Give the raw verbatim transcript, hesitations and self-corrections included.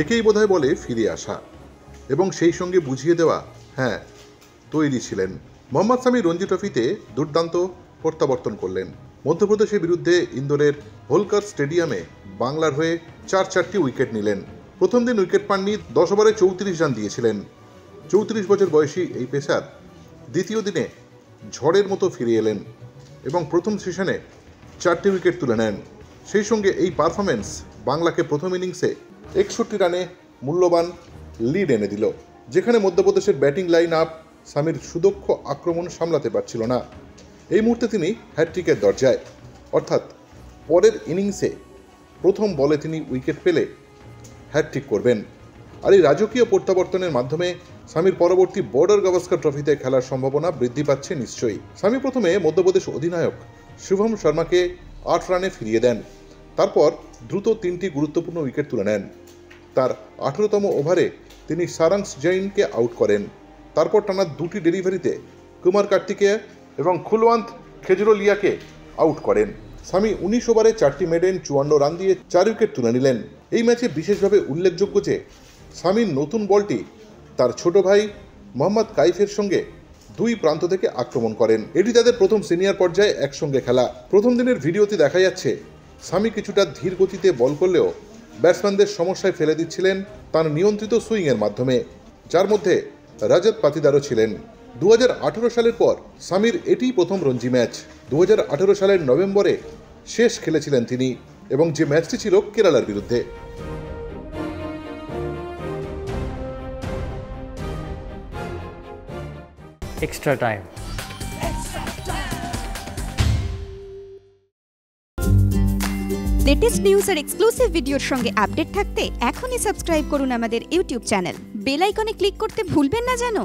একেই বোধহয় বলে ফিরে আসা, এবং সেই সঙ্গে বুঝিয়ে দেওয়া হ্যাঁ তৈরি ছিলেন। মোহাম্মদ শামি রঞ্জি ট্রফিতে দুর্দান্ত প্রত্যাবর্তন করলেন। মধ্যপ্রদেশের বিরুদ্ধে ইন্দোরের হোলকার স্টেডিয়ামে বাংলার হয়ে চার চারটি উইকেট নিলেন। প্রথম দিন উইকেট পাননি, দশ ওভারে চৌত্রিশ রান দিয়েছিলেন। চৌত্রিশ বছর বয়সী এই পেসার দ্বিতীয় দিনে ঝড়ের মতো ফিরে এলেন এবং প্রথম সেশনে চারটি উইকেট তুলে নেন। সেই সঙ্গে এই পারফরমেন্স বাংলাকে প্রথম ইনিংসে একষট্টি রানে মূল্যবান লিড এনে দিল, যেখানে মধ্যপ্রদেশের ব্যাটিং লাইন আপ শামির সুদক্ষ আক্রমণ সামলাতে পারছিল না। এই মুহূর্তে তিনি হ্যাটট্রিকের দরজায়, অর্থাৎ পরের ইনিংসে প্রথম বলে তিনি উইকেট পেলে হ্যাটট্রিক করবেন। আর এই রাজকীয় প্রত্যাবর্তনের মাধ্যমে শামির পরবর্তী বর্ডার গাভাস্কার ট্রফিতে খেলার সম্ভাবনা বৃদ্ধি পাচ্ছে নিশ্চয়ই। শামি প্রথমে মধ্যপ্রদেশ অধিনায়ক শুভম শর্মাকে আট রানে ফিরিয়ে দেন, তারপর দ্রুত তিনটি গুরুত্বপূর্ণ উইকেট তুলে নেন। তার আঠেরোতম ওভারে তিনি সারাঙ্গি জৈনকে আউট করেন। তারপর টানা দুটি ডেলিভারিতে কুমার কার্তিকেয়া এবং খুলওয়ান্ত খেজরোলিয়াকে আউট করেন। শামি উনিশ ওভারে চারটি মেডেন চুয়ান্ন রান দিয়ে চার উইকেট তুলে নিলেন। এই ম্যাচে বিশেষভাবে উল্লেখযোগ্য যে শামির নতুন বলটি তার ছোট ভাই মোহাম্মদ কাইফের সঙ্গে দুই প্রান্ত থেকে আক্রমণ করেন। এটি তাদের প্রথম সিনিয়র পর্যায়ে একসঙ্গে খেলা। প্রথম দিনের ভিডিওতে দেখা যাচ্ছে শামি কিছুটা ধীর গতিতে বল করলেও ব্যাটসম্যানদের সমস্যায় ফেলে দিচ্ছিলেন তার নিয়ন্ত্রিত সুইংয়ের মাধ্যমে, যার মধ্যে রাজত পাতিদারও ছিলেন। দু হাজার আঠেরো সালের পর শামির এটিই প্রথম রঞ্জি ম্যাচ। দু হাজার আঠেরো সালের নভেম্বরে শেষ খেলেছিলেন তিনি, এবং যে ম্যাচটি ছিল কেরালার বিরুদ্ধে। Extra time. লেটেস্ট নিউজ আর এক্সক্লুসিভ ভিডিওর সঙ্গে আপডেট থাকতে এখনই সাবস্ক্রাইব করুন আমাদের ইউটিউব চ্যানেল। বেল আইকনে ক্লিক করতে ভুলবেন না যেন।